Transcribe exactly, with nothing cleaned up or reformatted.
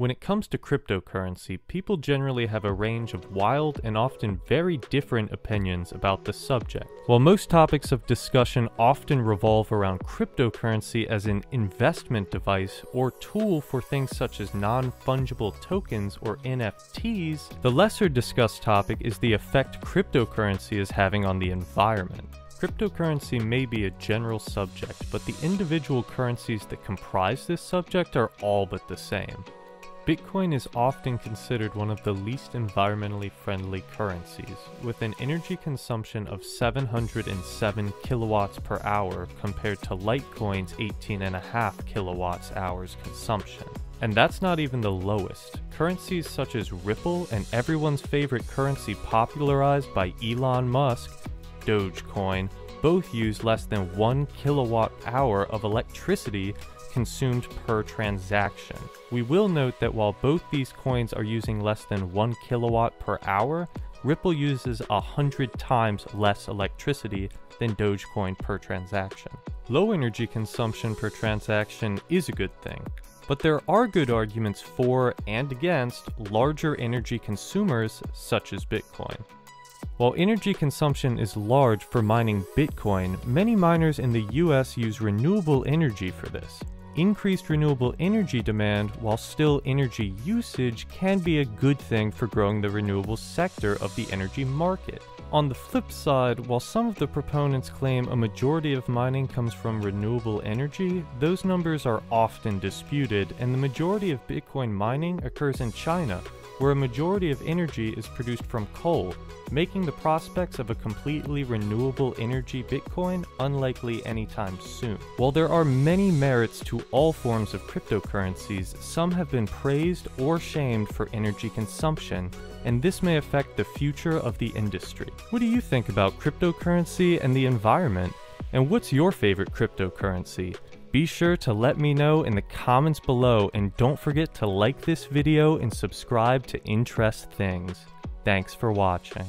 When it comes to cryptocurrency, people generally have a range of wild and often very different opinions about the subject. While most topics of discussion often revolve around cryptocurrency as an investment device or tool for things such as non-fungible tokens or N F Ts, the lesser discussed topic is the effect cryptocurrency is having on the environment. Cryptocurrency may be a general subject, but the individual currencies that comprise this subject are all but the same. Bitcoin is often considered one of the least environmentally friendly currencies, with an energy consumption of seven hundred seven kilowatts per hour compared to Litecoin's eighteen point five kilowatts hours consumption. And that's not even the lowest. Currencies such as Ripple and everyone's favorite currency popularized by Elon Musk, Dogecoin, both use less than one kilowatt hour of electricity consumed per transaction. We will note that while both these coins are using less than one kilowatt per hour, Ripple uses a hundred times less electricity than Dogecoin per transaction. Low energy consumption per transaction is a good thing, but there are good arguments for and against larger energy consumers such as Bitcoin. While energy consumption is large for mining Bitcoin, many miners in the U S use renewable energy for this. Increased renewable energy demand, while still energy usage, can be a good thing for growing the renewable sector of the energy market. On the flip side, while some of the proponents claim a majority of mining comes from renewable energy, those numbers are often disputed, and the majority of Bitcoin mining occurs in China, where a majority of energy is produced from coal, making the prospects of a completely renewable energy Bitcoin unlikely anytime soon. While there are many merits to all forms of cryptocurrencies, some have been praised or shamed for energy consumption, and this may affect the future of the industry. What do you think about cryptocurrency and the environment? And what's your favorite cryptocurrency? Be sure to let me know in the comments below, and don't forget to like this video and subscribe to Interest Things. Thanks for watching.